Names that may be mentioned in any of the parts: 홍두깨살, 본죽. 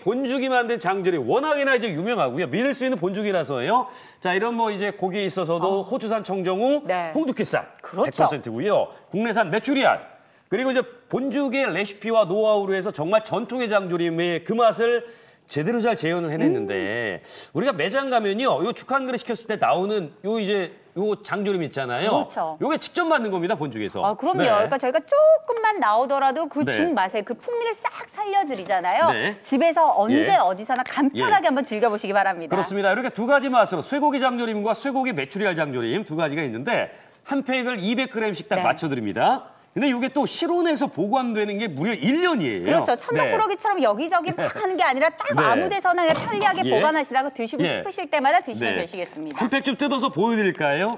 본죽이 만든 장조림 워낙이나 이제 유명하고요. 믿을 수 있는 본죽이라서요. 자, 이런 뭐 이제 고기에 있어서도 호주산 청정우, 네. 홍두깨살 그렇죠. 100%고요. 국내산 메추리알. 그리고 이제 본죽의 레시피와 노하우로 해서 정말 전통의 장조림의 그 맛을 제대로 잘 재현을 해냈는데 우리가 매장 가면요. 요 죽 한 그릇 시켰을 때 나오는 요 이제 요 장조림 있잖아요. 그렇죠. 요게 직접 만든 겁니다, 본죽에서. 아, 그럼요. 네. 그러니까 저희가 조금만 나오더라도 그 죽 네. 맛에 그 풍미를 싹 살려드리잖아요. 네. 집에서 언제 예. 어디서나 간편하게 예. 한번 즐겨보시기 바랍니다. 그렇습니다. 이렇게 두 가지 맛으로 쇠고기 장조림과 쇠고기 메추리알 장조림 두 가지가 있는데 한 팩을 200g씩 딱 네. 맞춰드립니다. 근데 이게 또 실온에서 보관되는 게 무려 1년이에요. 그렇죠. 천덕꾸러기처럼 네. 여기저기 막 하는 게 아니라 딱 네. 아무 데서나 그냥 편리하게 예. 보관하시다가 드시고 예. 싶으실 때마다 드시면 네. 되시겠습니다. 한 팩 좀 뜯어서 보여드릴까요?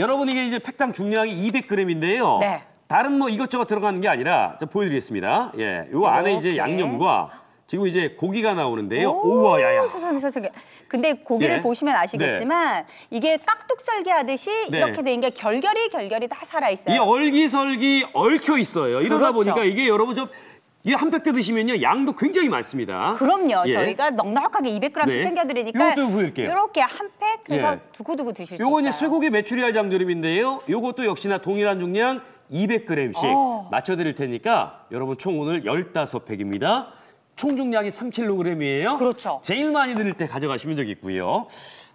여러분 이게 이제 팩당 중량이 200g인데요. 네. 다른 뭐 이것저것 들어가는 게 아니라 보여드리겠습니다. 예, 요 안에 이제 양념과 지금 이제 고기가 나오는데요. 우와, 야야. 세상에. 근데 고기를 예. 보시면 아시겠지만 네. 이게 깍둑썰기 하듯이 네. 이렇게 된 게 결결이 다 살아있어요. 이 얼기설기 얽혀 있어요. 이러다 그렇죠. 보니까 이게 여러분 좀 이 한 팩 때 드시면요 양도 굉장히 많습니다. 그럼요. 예. 저희가 넉넉하게 200g씩 네. 챙겨드리니까 이것도 보여드릴게요. 이렇게 한 팩 해서 예. 두고두고 드실 수 있어요. 요건 이제 쇠고기 메추리알 장조림인데요. 요것도 역시나 동일한 중량 200g씩 맞춰드릴 테니까 여러분 총 오늘 15팩입니다. 총 중량이 3kg이에요. 그렇죠. 제일 많이 드릴 때 가져가시면 되겠고요.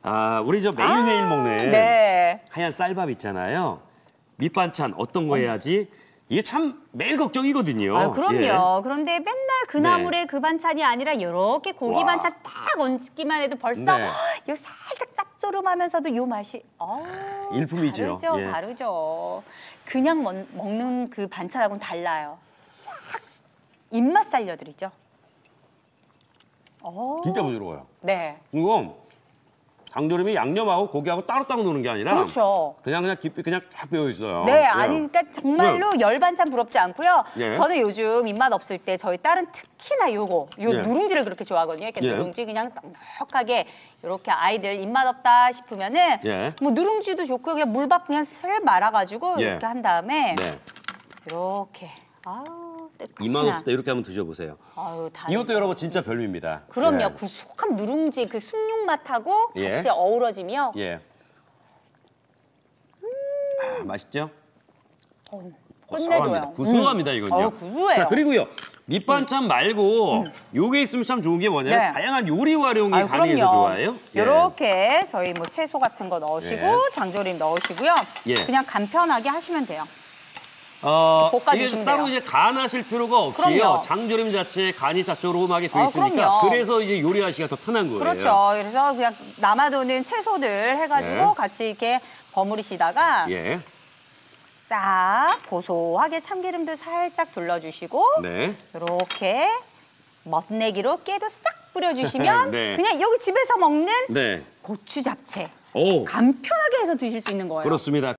아, 우리 저 매일매일 먹는 네. 하얀 쌀밥 있잖아요. 밑반찬 어떤 거 해야지? 이게 참 매일 걱정이거든요. 아, 그럼요. 예. 그런데 맨날 그 나물에 네. 그 반찬이 아니라 이렇게 고기 와. 반찬 딱 얹기만 해도 벌써 네. 요 살짝 짭조름하면서도 요 맛이 일품이죠. 다르죠, 예. 다르죠. 그냥 먹는 그 반찬하고는 달라요. 입맛 살려드리죠. 진짜 부드러워요. 네. 이거 장조림이 양념하고 고기하고 따로따로 노는 게 아니라 그렇죠. 그냥 깊이 그냥 쫙 배어 있어요. 네, 예. 아니 그러니까 정말로 네. 열반찬 부럽지 않고요. 예. 저는 요즘 입맛 없을 때 저희 딸은 특히나 요거 예. 누룽지를 그렇게 좋아하거든요. 이렇게 예. 누룽지 그냥 넉넉하게 이렇게 아이들 입맛 없다 싶으면은 예. 뭐 누룽지도 좋고요. 그냥 물밥 그냥 슬 말아가지고 예. 이렇게 한 다음에 네. 이렇게 이만 없을 때 이렇게 한번 드셔보세요. 아유, 이것도 여러분 진짜 별미입니다. 그럼요. 예. 구수한 누룽지 그 숭늉 맛하고 같이 예. 어우러지며. 예. 아, 맛있죠? 끝내줘요. 구수합니다 이건요. 구수해요. 자 그리고요 밑반찬 말고 요게 있으면 참 좋은 게 뭐냐면 네. 다양한 요리 활용이 가능해서 좋아요. 이렇게 예. 저희 뭐 채소 같은 거 넣으시고 예. 장조림 넣으시고요. 예. 그냥 간편하게 하시면 돼요. 이게 따로 이제 간하실 필요가 없고요. 그럼요. 장조림 자체에 간이 자조로움하게 돼 있으니까 그래서 이제 요리하시기가 더 편한 거예요. 그렇죠. 그래서 그냥 남아도는 채소들 해가지고 예. 같이 이렇게 버무리시다가 예. 싹 고소하게 참기름도 살짝 둘러주시고 네. 이렇게 멋내기로 깨도 싹 뿌려주시면 네. 그냥 여기 집에서 먹는 네. 고추 잡채 간편하게 해서 드실 수 있는 거예요. 그렇습니다.